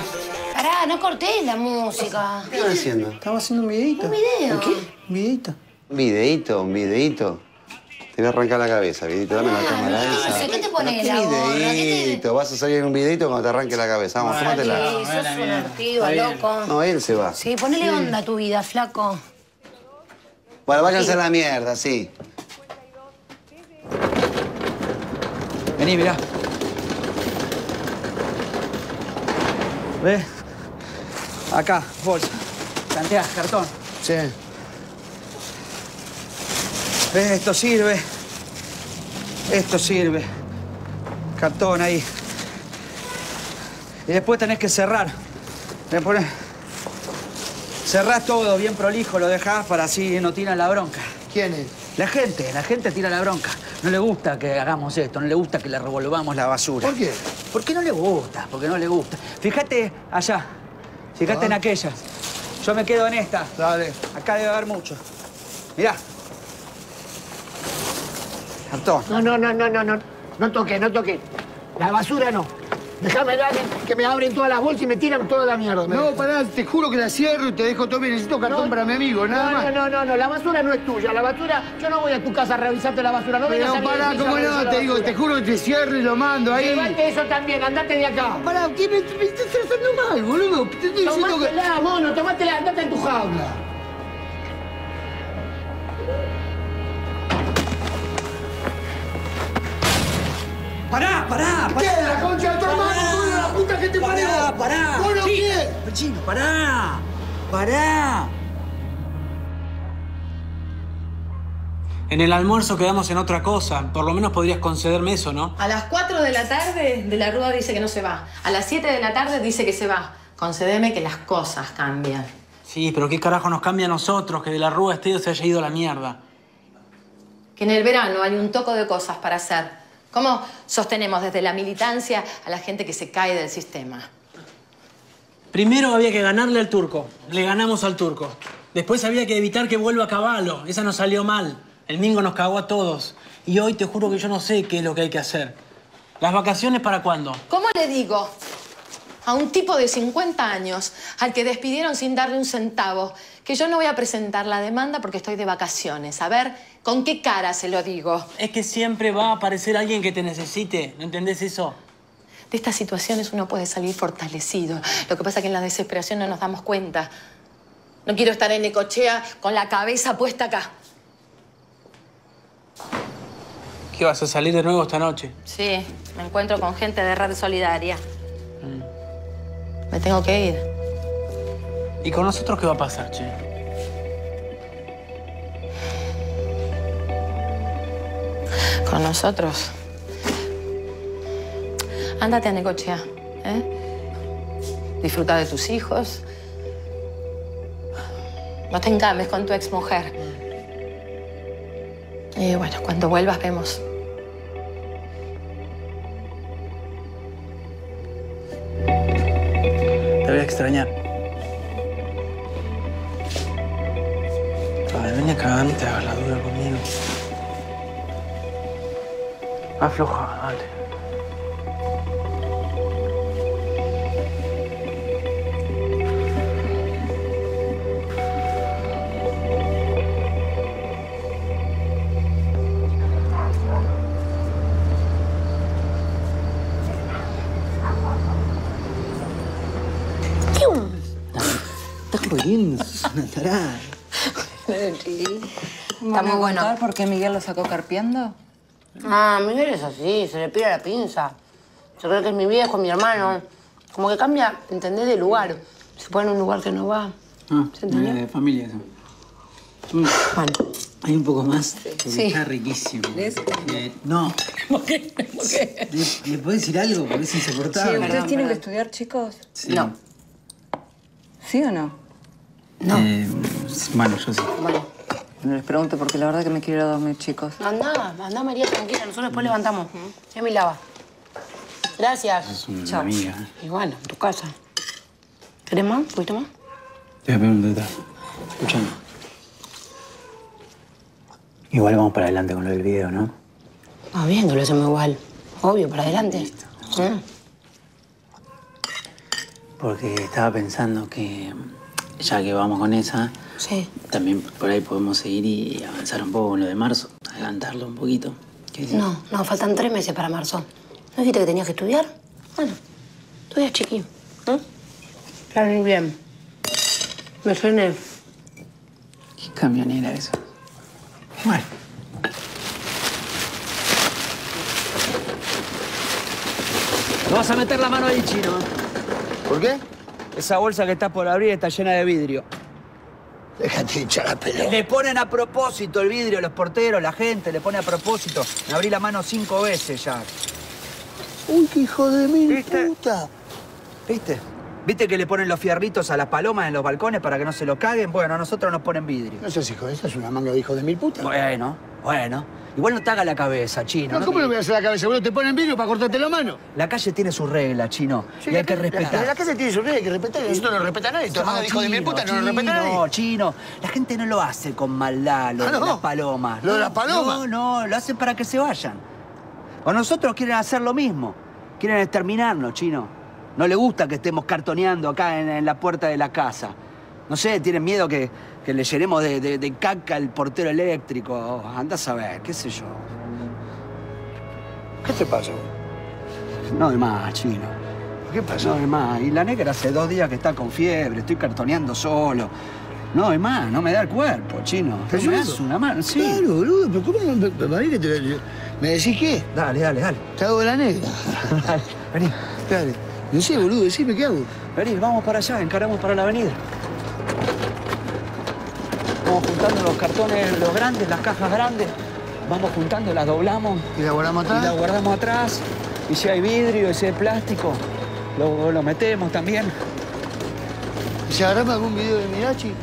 Pará, no corté la música. ¿Qué estás haciendo? Estamos haciendo un videito. ¿Un video? ¿Qué? ¿Un videito? ¿Un videito? ¿Un videito? Te voy a arrancar la cabeza, videito. Dame ah, la cámara no, esa. ¿Qué te pones la gorra? ¿Qué te... Vas a salir en un videito cuando te arranque la cabeza. Vamos, vale, tómatela. Sí, sos un activo, loco. No, él se va. Sí, ponele sí. onda a tu vida, flaco. Bueno, váyanse sí. a la mierda, sí. Vení, mirá. ¿Ves? Acá, bolsa. Tanteás, cartón. Sí. ¿Ves? Esto sirve. Esto sirve. Cartón ahí. Y después tenés que cerrar. Después... Cerrás todo bien prolijo, lo dejás para así no tiran la bronca. ¿Quién es? La gente. La gente tira la bronca. No le gusta que hagamos esto, no le gusta que le revolvamos la basura. ¿Por qué? Porque no le gusta, porque no le gusta. Fíjate allá. Fíjate ah. en aquella. Yo me quedo en esta. Dale. Acá debe haber mucho. Mirá. Cartón. No, no, no, no, no, no. No toqué, no toqué. La basura no. Déjame dar que me abren todas las bolsas y me tiran toda la mierda. No, pará, te juro que la cierro y te dejo todo bien. Necesito cartón no, para mi amigo, nada no, más. No, no, no, no, la basura no es tuya. La basura, yo no voy a tu casa a revisarte la basura. No vengas a mi casa. Pero pará, cómo no, te digo, te juro que te cierro y lo mando ahí. Llevate eso también, andate de acá. No, pará, ¿qué me estás tratando mal, boludo? Te estoy diciendo que... Tomátela, mono, tomátela, andate en tu jaula. ¡Pará, pará! ¿Qué? Pará. ¡La concha de tu hermano, de la puta que te parió! ¡Pará, pará! ¡No lo quieres! ¡Chino, pará! ¡Pará! En el almuerzo quedamos en otra cosa. Por lo menos podrías concederme eso, ¿no? A las cuatro de la tarde, De la Rúa dice que no se va. A las siete de la tarde dice que se va. Concedeme que las cosas cambian. Sí, pero ¿qué carajo nos cambia a nosotros que De la Rúa este se haya ido a la mierda? Que en el verano hay un toco de cosas para hacer. ¿Cómo sostenemos desde la militancia a la gente que se cae del sistema? Primero había que ganarle al turco. Le ganamos al turco. Después había que evitar que vuelva Caballo. Esa nos salió mal. El Mingo nos cagó a todos. Y hoy te juro que yo no sé qué es lo que hay que hacer. ¿Las vacaciones para cuándo? ¿Cómo le digo a un tipo de cincuenta años al que despidieron sin darle un centavo que yo no voy a presentar la demanda porque estoy de vacaciones? A ver, ¿con qué cara se lo digo? Es que siempre va a aparecer alguien que te necesite. ¿No entendés eso? De estas situaciones uno puede salir fortalecido. Lo que pasa es que en la desesperación no nos damos cuenta. No quiero estar en Nicochea con la cabeza puesta acá. ¿Qué, vas a salir de nuevo esta noche? Sí, me encuentro con gente de Red Solidaria. Mm. Me tengo que ir. ¿Y con nosotros qué va a pasar, che? Con nosotros. Ándate a Necochea, ¿eh? Disfruta de tus hijos. No te engames con tu exmujer. Y bueno, cuando vuelvas vemos. Te voy a extrañar. Ay, ven acá, no te hagas la dura conmigo. Afloja, dale. Estás muriendo, Susana, tarada. Está muy bueno. ¿Por qué Miguel lo sacó carpiando? Ah, Miguel es así, se le pira la pinza. Yo creo que es mi viejo, mi hermano. Como que cambia, ¿entendés? De lugar. Se pone en un lugar que no va. Ah, ¿se entendió? De familia eso. Mm. Bueno. Hay un poco más, porque sí. Está riquísimo. Eh, no. ¿Por qué? ¿Por qué? ¿Le, ¿Le podés decir algo? Porque es insoportable. Sí, ¿ustedes perdón, tienen perdón. que estudiar, chicos? Sí. No. ¿Sí o no? No. Eh, bueno, yo sí. Bueno. No les pregunto porque la verdad que me quiero ir a dormir, chicos. Andá, andá María, tranquila. Nosotros después levantamos. Ya me lava. Gracias. Es una Chao. amiga. ¿Eh? Igual, en tu casa. ¿Querés más? ¿Pudiste más? Te voy a pedir un detalle. Escuchame. Igual vamos para adelante con lo del video, ¿no? Ah, bien, que lo hacemos igual. Obvio, para adelante. Listo. ¿Eh? Porque estaba pensando que, ya que vamos con esa, sí. también por ahí podemos seguir y avanzar un poco con lo de marzo. Adelantarlo un poquito. ¿Qué decís? No, no, faltan tres meses para marzo. ¿No dijiste que tenías que estudiar? Bueno, estudias chiquillo. ¿Eh? Claro, muy bien. Me suene. Qué camionera eso. Bueno. No vas a meter la mano ahí, Chino. ¿Por qué? Esa bolsa que está por abrir está llena de vidrio. Déjate hinchar la pelota. Le ponen a propósito el vidrio, los porteros, la gente, le pone a propósito. Me abrí la mano cinco veces ya. Uy, qué hijo de mil ¿Viste? puta. ¿Viste? ¿Viste que le ponen los fierritos a las palomas en los balcones para que no se lo caguen? Bueno, a nosotros nos ponen vidrio. No seas hijo de esa, es una manga de hijo de mil putas. Bueno, bueno. Igual no te haga la cabeza, Chino. No, ¿no? ¿Cómo le voy a hacer la cabeza? Bueno, te ponen vidrio para cortarte la mano. La calle tiene su regla, Chino. Sí, y hay que respetar. La, la calle tiene su regla, hay que respetar. Nosotros no lo respeta nadie. Tu manga de hijo de mil putas no lo respeta nadie. No, Chino. La gente no lo hace con maldad, lo ah, no. de las palomas. ¿Lo de las palomas? No, no, lo hacen para que se vayan. O nosotros quieren hacer lo mismo. Quieren exterminarnos, Chino. No le gusta que estemos cartoneando acá en, en la puerta de la casa. No sé, tienen miedo que, que le llenemos de, de, de caca el portero eléctrico. Oh, andás a ver, qué sé yo. ¿Qué te pasa? No de más, Chino. ¿Qué pasa? No de más. Y la negra hace dos días que está con fiebre, estoy cartoneando solo. No de más, no me da el cuerpo, Chino. ¿Pero no me das una mano? Sí. Claro, boludo, pero ¿cómo me, que te... ¿Me decís qué? Dale, dale, dale. Te hago la negra. Dale, vení. Dale. No sé, boludo, decime qué hago. Vení, vamos para allá, encaramos para la avenida. Vamos juntando los cartones, los grandes, las cajas grandes. Vamos juntando, las doblamos. ¿Y las guardamos atrás? Y las guardamos atrás. Y si hay vidrio, y si hay plástico, lo, lo metemos también. ¿Y si agarramos algún video de Mirachi?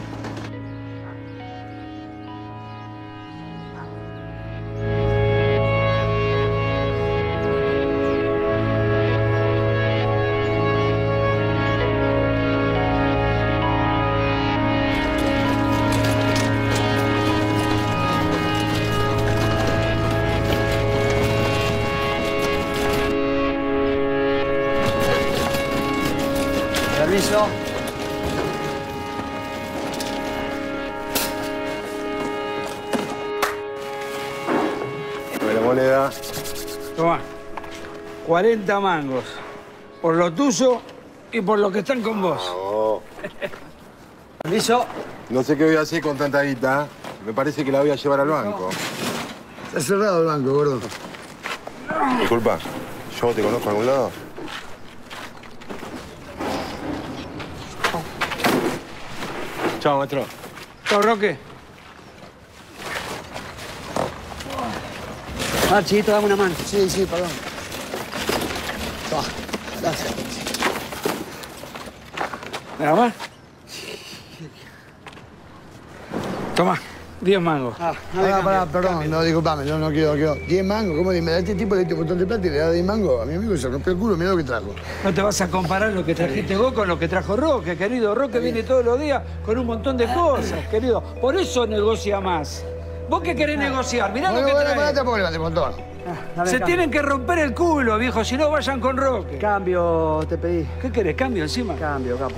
cuarenta mangos. Por lo tuyo y por lo que están con vos. Oh. ¿Listo? No sé qué voy a hacer con tanta guita. Me parece que la voy a llevar al banco. Está cerrado el banco, gordo. Disculpa, ¿yo te conozco a algún lado? Oh. Chao, maestro. Chao, Roque. Marchito, dame una mano. Sí, sí, perdón. Ah, gracias. ¿Me más? Toma, diez mangos. Ah, no ah pará, perdón, cambio. no, disculpame, yo no quiero, quiero. diez mangos, ¿cómo? A este tipo le diste un montón de plata y le da diez mangos. A mi amigo se rompió el culo, mirá lo que trajo. No te vas a comparar lo que trajiste sí. vos con lo que trajo Roque, querido. Roque viene todos los días con un montón de cosas, querido. Por eso negocia más. ¿Vos qué querés negociar? Mirá bueno, lo que bueno, trae. Bueno, bueno, tampoco montón. Ah, Se cambio. tienen que romper el culo, viejo, si no vayan con Roque. Cambio, te pedí. ¿Qué querés? ¿Cambio encima? Cambio, capo.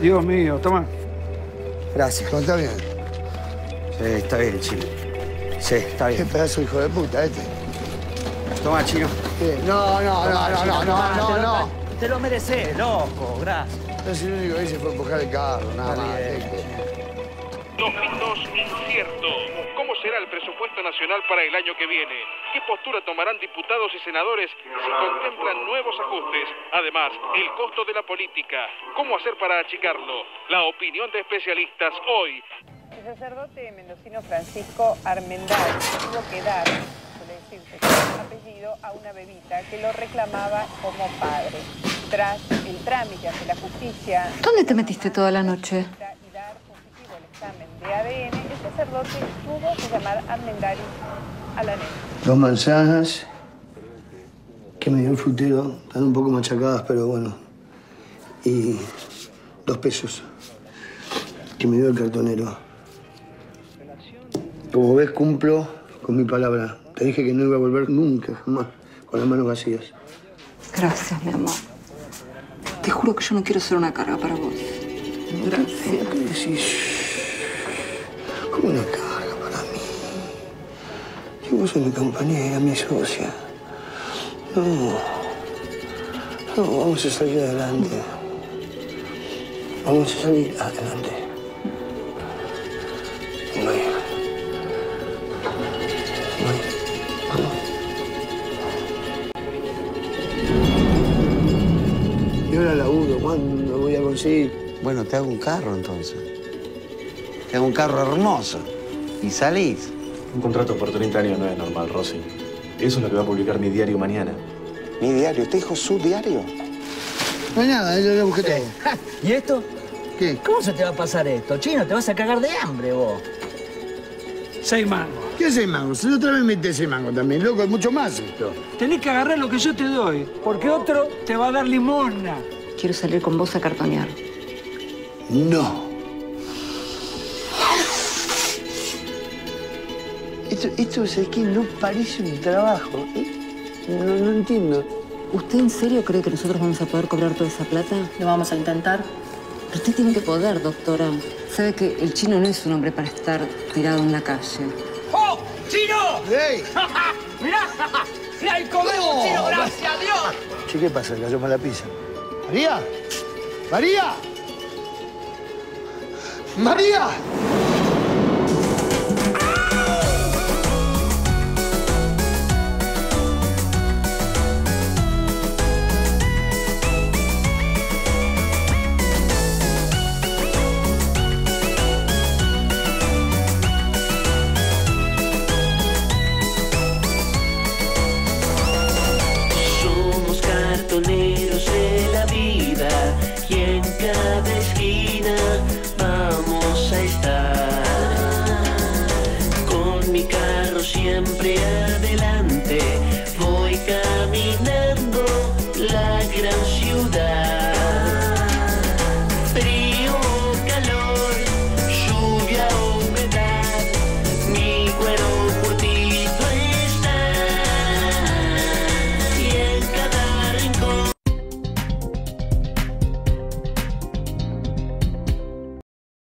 Dios mío, toma. Gracias. ¿Está bien? Sí, está bien, Chino. Sí, está bien. Qué pedazo, hijo de puta, este. Toma, Chino. Sí. No, no, no, no, no, no, no, no, no. Te lo mereces, loco, gracias. Entonces, lo único que hice fue empujar el carro, nada más. Dos incierto. ¿Cómo será el presupuesto nacional para el año que viene? ¿Qué postura tomarán diputados y senadores si contemplan nuevos ajustes? Además, el costo de la política. ¿Cómo hacer para achicarlo? La opinión de especialistas hoy. El sacerdote mendocino Francisco Armendáriz tuvo que dar, suele decirse, apellido a una bebita que lo reclamaba como padre. Tras el trámite ante la justicia... ¿Dónde te metiste toda la noche? De A D N, el sacerdote tuvo que llamar a Armendáriz a la nena. Dos manzanas que me dio el frutero, están un poco machacadas, pero bueno. Y dos pesos que me dio el cartonero. Como ves, cumplo con mi palabra. Te dije que no iba a volver nunca, jamás, con las manos vacías. Gracias, mi amor. Te juro que yo no quiero ser una carga para vos. Gracias. ¿Qué decís? Una carga para mí. Si vos sos mi compañera, mi socia. No. No, vamos a salir adelante. Vamos a salir adelante. Vamos. Vamos. Vamos. Y ahora laburo, ¿cuándo voy a conseguir? Bueno, te hago un carro entonces. Es un carro hermoso. Y salís. Un contrato por treinta años no es normal, Rosy. Eso es lo que va a publicar mi diario mañana. ¿Mi diario? ¿Usted dijo su diario? No hay nada, yo lo busqué todo. ¿Y esto? ¿Qué? ¿Cómo se te va a pasar esto, Chino? Te vas a cagar de hambre, vos. Seis mangos. ¿Qué seis mangos? Yo otra vez metí seis mangos también, loco. Es mucho más esto. Tenés que agarrar lo que yo te doy, porque otro te va a dar limosna. Quiero salir con vos a cartonear. No. Esto, esto es que no parece un trabajo, ¿eh? No, no entiendo. ¿Usted en serio cree que nosotros vamos a poder cobrar toda esa plata? Lo vamos a intentar. Pero usted tiene que poder, doctora. Sabe que el Chino no es un hombre para estar tirado en la calle. ¡Oh! ¡Chino! ¡Ey! ¡Mirá! ¡Mirá el comemos, Chino! ¡Gracias a Dios! Che, ¿qué pasa? Cayó para la pizza. ¡María! ¡María! ¡María! Siempre adelante, voy caminando.